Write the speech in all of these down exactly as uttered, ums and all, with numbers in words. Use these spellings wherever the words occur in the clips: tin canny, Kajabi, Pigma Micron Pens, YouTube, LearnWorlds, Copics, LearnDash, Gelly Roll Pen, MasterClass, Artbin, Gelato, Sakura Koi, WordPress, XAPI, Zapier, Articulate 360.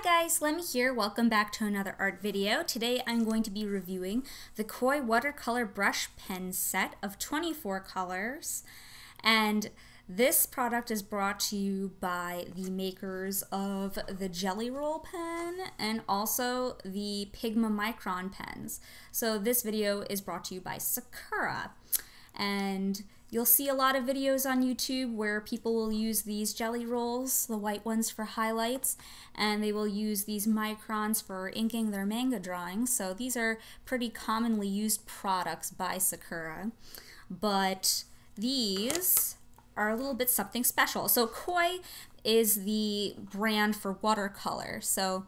Hi guys, Lemmy here. Welcome back to another art video. Today I'm going to be reviewing the Koi watercolor brush pen set of twenty-four colors, and this product is brought to you by the makers of the Gelly Roll Pen and also the Pigma Micron Pens. So this video is brought to you by Sakura, and you'll see a lot of videos on YouTube where people will use these jelly rolls, the white ones for highlights, and they will use these microns for inking their manga drawings. So these are pretty commonly used products by Sakura, but these are a little bit something special. So Koi is the brand for watercolor. So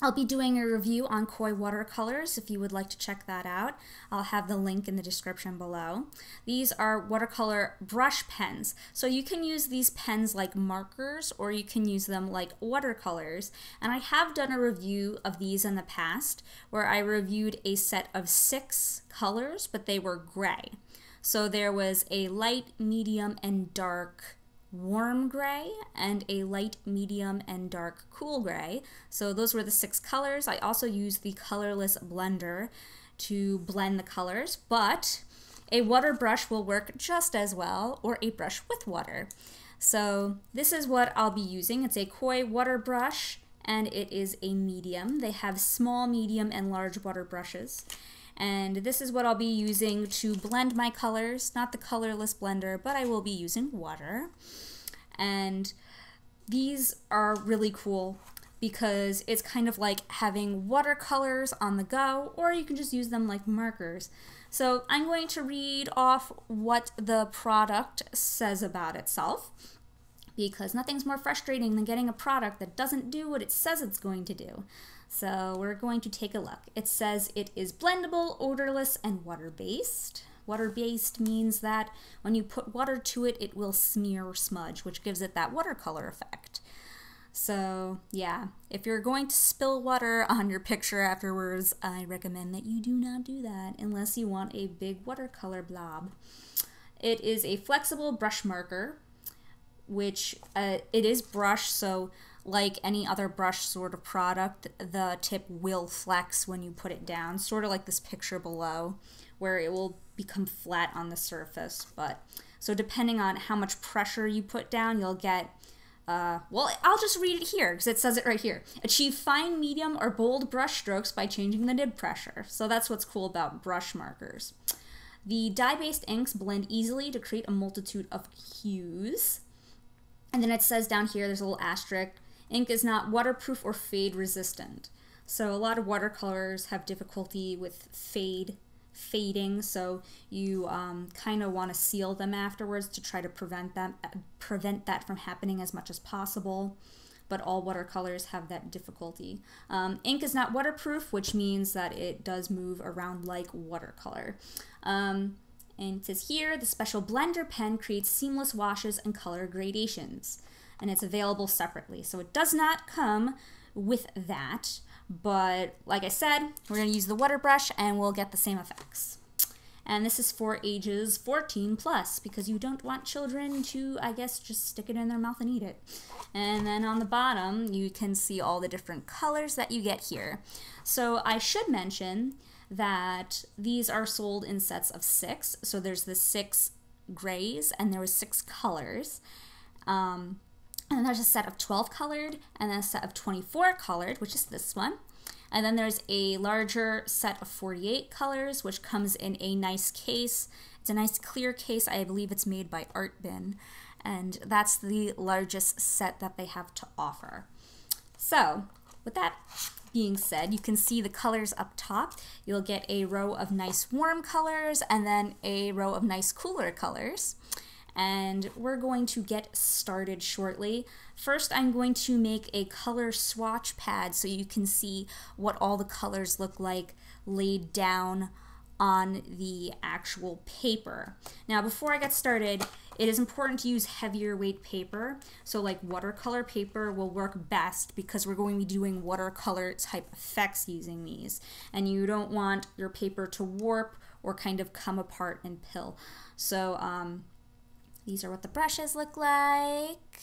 I'll be doing a review on Koi watercolors if you would like to check that out. I'll have the link in the description below. These are watercolor brush pens. So you can use these pens like markers, or you can use them like watercolors. And I have done a review of these in the past where I reviewed a set of six colors, but they were gray. So there was a light, medium, and dark warm gray and a light, medium, and dark cool gray. So those were the six colors. I also used the colorless blender to blend the colors, but a water brush will work just as well, or a brush with water. So this is what I'll be using. It's a Koi water brush and it is a medium. They have small, medium, and large water brushes. And this is what I'll be using to blend my colors, not the colorless blender, but I will be using water. And these are really cool because it's kind of like having watercolors on the go, or you can just use them like markers. So I'm going to read off what the product says about itself, because nothing's more frustrating than getting a product that doesn't do what it says it's going to do. So we're going to take a look. It says it is blendable, odorless, and water-based. Water-based means that when you put water to it, it will smear or smudge, which gives it that watercolor effect. So yeah, if you're going to spill water on your picture afterwards, I recommend that you do not do that unless you want a big watercolor blob. It is a flexible brush marker, which uh, it is brushed, so like any other brush sort of product, the tip will flex when you put it down, sort of like this picture below, where it will become flat on the surface. But so depending on how much pressure you put down, you'll get, uh, well, I'll just read it here because it says it right here. Achieve fine, medium, or bold brush strokes by changing the nib pressure. So that's what's cool about brush markers. The dye-based inks blend easily to create a multitude of hues. And then it says down here, there's a little asterisk, ink is not waterproof or fade resistant. So a lot of watercolors have difficulty with fade, fading, so you um, kind of want to seal them afterwards to try to prevent that, prevent that from happening as much as possible. But all watercolors have that difficulty. Um, ink is not waterproof, which means that it does move around like watercolor. Um, and it says here, the special blender pen creates seamless washes and color gradations. And it's available separately. So it does not come with that, but like I said, we're gonna use the water brush and we'll get the same effects. And this is for ages fourteen plus, because you don't want children to, I guess, just stick it in their mouth and eat it. And then on the bottom, you can see all the different colors that you get here. So I should mention that these are sold in sets of six. So there's the six grays and there was six colors. Um, And there's a set of twelve colored, and then a set of twenty-four colored, which is this one. And then there's a larger set of forty-eight colors, which comes in a nice case. It's a nice clear case. I believe it's made by Artbin. And that's the largest set that they have to offer. So with that being said, you can see the colors up top. You'll get a row of nice warm colors and then a row of nice cooler colors. And we're going to get started shortly. First, I'm going to make a color swatch pad so you can see what all the colors look like laid down on the actual paper. Now, before I get started, it is important to use heavier weight paper. So like watercolor paper will work best because we're going to be doing watercolor type effects using these. And you don't want your paper to warp or kind of come apart and pill. So, um, these are what the brushes look like.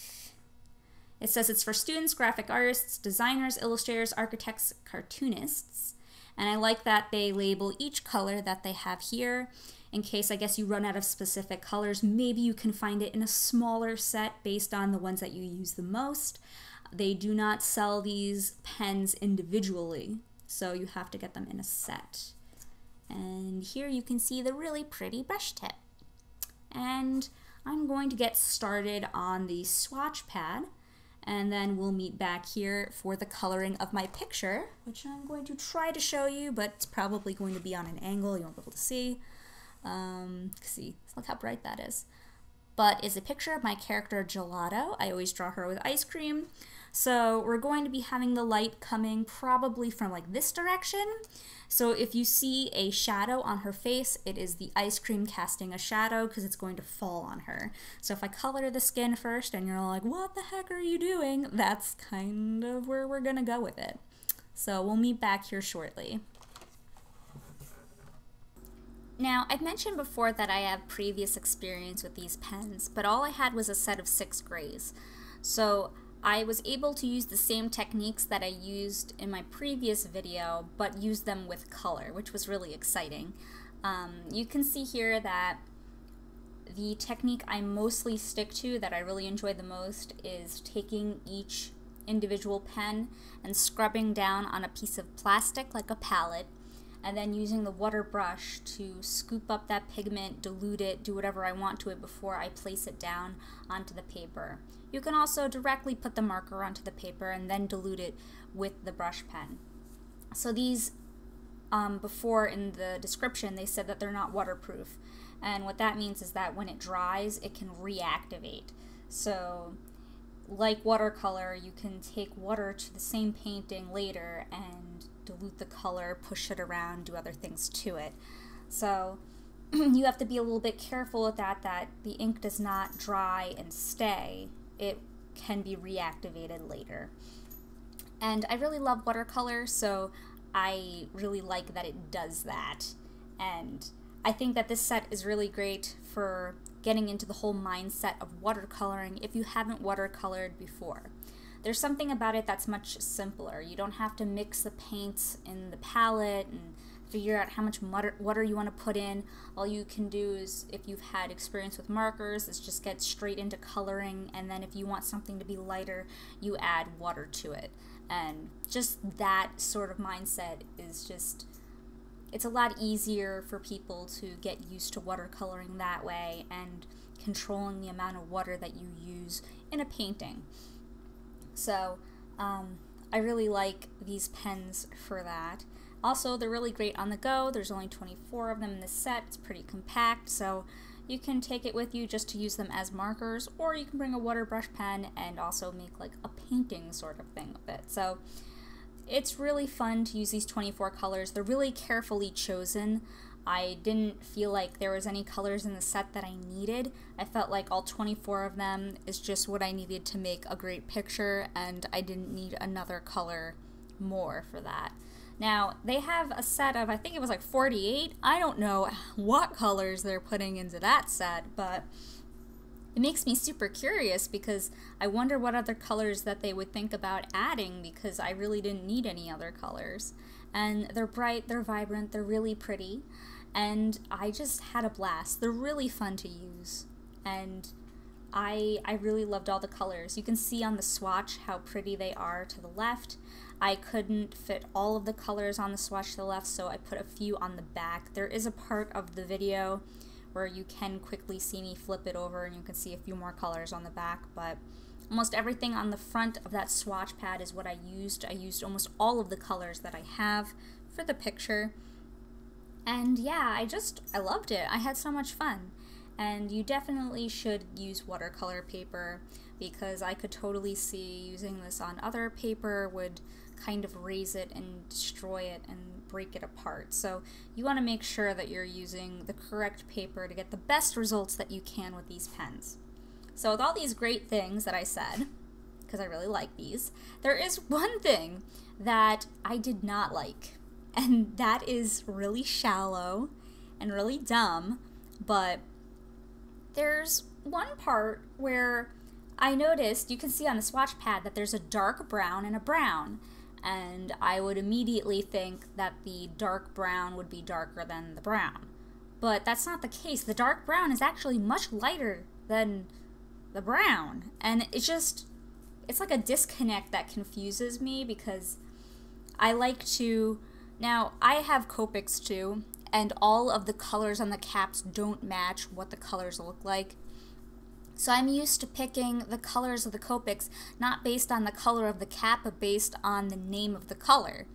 It says it's for students, graphic artists, designers, illustrators, architects, cartoonists. And I like that they label each color that they have here in case, I guess, you run out of specific colors. Maybe you can find it in a smaller set based on the ones that you use the most. They do not sell these pens individually, so you have to get them in a set. And here you can see the really pretty brush tip. And I'm going to get started on the swatch pad, and then we'll meet back here for the coloring of my picture, which I'm going to try to show you, but it's probably going to be on an angle you won't be able to see. Um, see, look how bright that is. But it's a picture of my character Gelato. I always draw her with ice cream. So we're going to be having the light coming probably from like this direction. So if you see a shadow on her face, it is the ice cream casting a shadow because it's going to fall on her. So if I color the skin first and you're like, what the heck are you doing? That's kind of where we're gonna go with it. So we'll meet back here shortly. Now, I've mentioned before that I have previous experience with these pens, but all I had was a set of six grays. So I was able to use the same techniques that I used in my previous video, but use them with color, which was really exciting. Um, you can see here that the technique I mostly stick to, that I really enjoy the most, is taking each individual pen and scrubbing down on a piece of plastic like a palette, and then using the water brush to scoop up that pigment, dilute it, do whatever I want to it before I place it down onto the paper. You can also directly put the marker onto the paper and then dilute it with the brush pen. So these, um, before in the description, they said that they're not waterproof. And what that means is that when it dries, it can reactivate. So like watercolor, you can take water to the same painting later and dilute the color, push it around, do other things to it. So you have to be a little bit careful with that, that the ink does not dry and stay. It can be reactivated later. And I really love watercolor, so I really like that it does that. And I think that this set is really great for getting into the whole mindset of watercoloring if you haven't watercolored before. There's something about it that's much simpler. You don't have to mix the paints in the palette and figure out how much water you want to put in. All you can do is, if you've had experience with markers, is just get straight into coloring, and then if you want something to be lighter, you add water to it. And just that sort of mindset is just, it's a lot easier for people to get used to watercoloring that way and controlling the amount of water that you use in a painting. So um, I really like these pens for that. Also, they're really great on the go. There's only twenty-four of them in the set. It's pretty compact, so you can take it with you just to use them as markers, or you can bring a water brush pen and also make like a painting sort of thing with it. So it's really fun to use these twenty-four colors. They're really carefully chosen. I didn't feel like there was any colors in the set that I needed. I felt like all twenty-four of them is just what I needed to make a great picture, and I didn't need another color more for that. Now, they have a set of, I think it was like forty-eight. I don't know what colors they're putting into that set, but it makes me super curious because I wonder what other colors that they would think about adding, because I really didn't need any other colors. And they're bright, they're vibrant, they're really pretty, and I just had a blast. They're really fun to use, and I, I really loved all the colors. You can see on the swatch how pretty they are to the left. I couldn't fit all of the colors on the swatch to the left, so I put a few on the back. There is a part of the video where you can quickly see me flip it over and you can see a few more colors on the back, but almost everything on the front of that swatch pad is what I used. I used almost all of the colors that I have for the picture. And yeah, I just, I loved it. I had so much fun. And you definitely should use watercolor paper, because I could totally see using this on other paper would kind of raise it and destroy it and break it apart. So you want to make sure that you're using the correct paper to get the best results that you can with these pens. So with all these great things that I said, because I really like these, there is one thing that I did not like, and that is really shallow and really dumb, but there's one part where I noticed, you can see on the swatch pad that there's a dark brown and a brown, and I would immediately think that the dark brown would be darker than the brown. But that's not the case. The dark brown is actually much lighter than the brown, and it's just, it's like a disconnect that confuses me, because I like to, now I have Copics too, and all of the colors on the caps don't match what the colors look like. So I'm used to picking the colors of the Copics not based on the color of the cap, but based on the name of the color.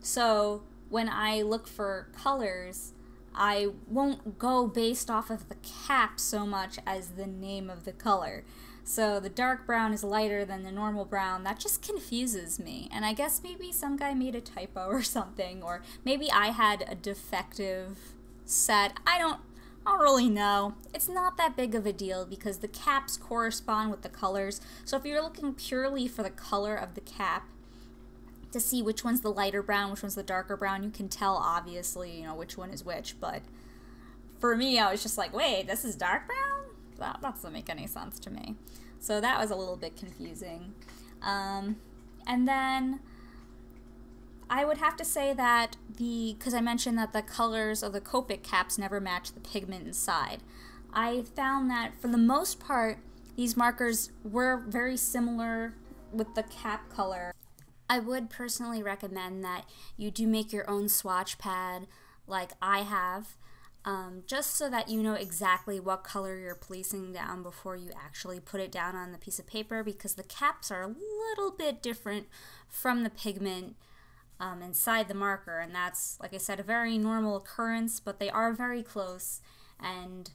So when I look for colors, I won't go based off of the cap so much as the name of the color. So the dark brown is lighter than the normal brown. That just confuses me. And I guess maybe some guy made a typo or something, or maybe I had a defective set. I don't I don't really know. It's not that big of a deal because the caps correspond with the colors. So if you're looking purely for the color of the cap to see which one's the lighter brown, which one's the darker brown, you can tell obviously, you know, which one is which. But for me, I was just like, wait, this is dark brown? That, that doesn't make any sense to me. So that was a little bit confusing. Um, and then I would have to say that the, because I mentioned that the colors of the Copic caps never match the pigment inside. I found that for the most part, these markers were very similar with the cap color. I would personally recommend that you do make your own swatch pad like I have, um, just so that you know exactly what color you're placing down before you actually put it down on the piece of paper, because the caps are a little bit different from the pigment Um, inside the marker, and that's, like I said, a very normal occurrence, but they are very close. And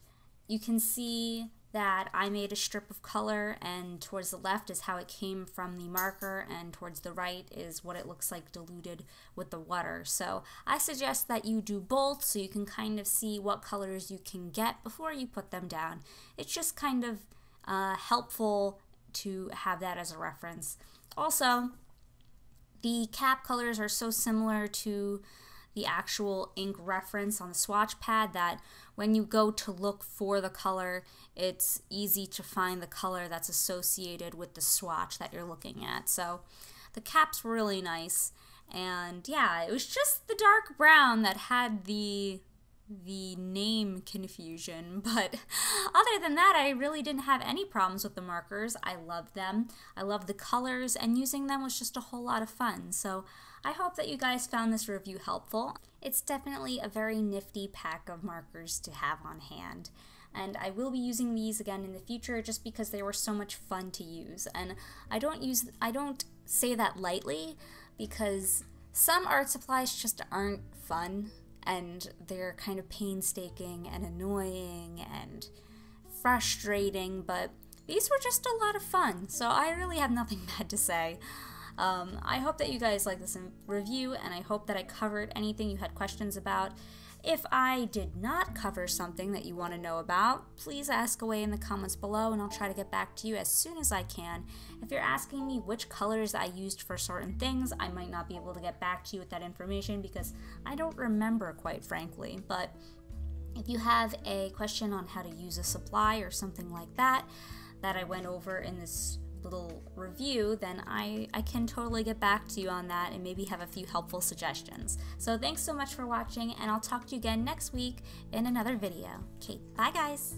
you can see that I made a strip of color, and towards the left is how it came from the marker, and towards the right is what it looks like diluted with the water. So I suggest that you do both so you can kind of see what colors you can get before you put them down. It's just kind of uh, helpful to have that as a reference. Also, the cap colors are so similar to the actual ink reference on the swatch pad that when you go to look for the color, it's easy to find the color that's associated with the swatch that you're looking at. So the caps were really nice. And yeah, it was just the dark brown that had the the name confusion, but other than that, I really didn't have any problems with the markers. I love them. I love the colors, and using them was just a whole lot of fun. So I hope that you guys found this review helpful. It's definitely a very nifty pack of markers to have on hand, and I will be using these again in the future just because they were so much fun to use. And I don't use I don't say that lightly, because some art supplies just aren't fun. And they're kind of painstaking and annoying and frustrating, but these were just a lot of fun, so I really have nothing bad to say. Um, I hope that you guys like this review, and I hope that I covered anything you had questions about. If I did not cover something that you want to know about, please ask away in the comments below, and I'll try to get back to you as soon as I can. If you're asking me which colors I used for certain things, I might not be able to get back to you with that information because I don't remember, quite frankly. But if you have a question on how to use a supply or something like that that I went over in this little review, then I, I can totally get back to you on that and maybe have a few helpful suggestions. So thanks so much for watching, and I'll talk to you again next week in another video. Okay, bye guys!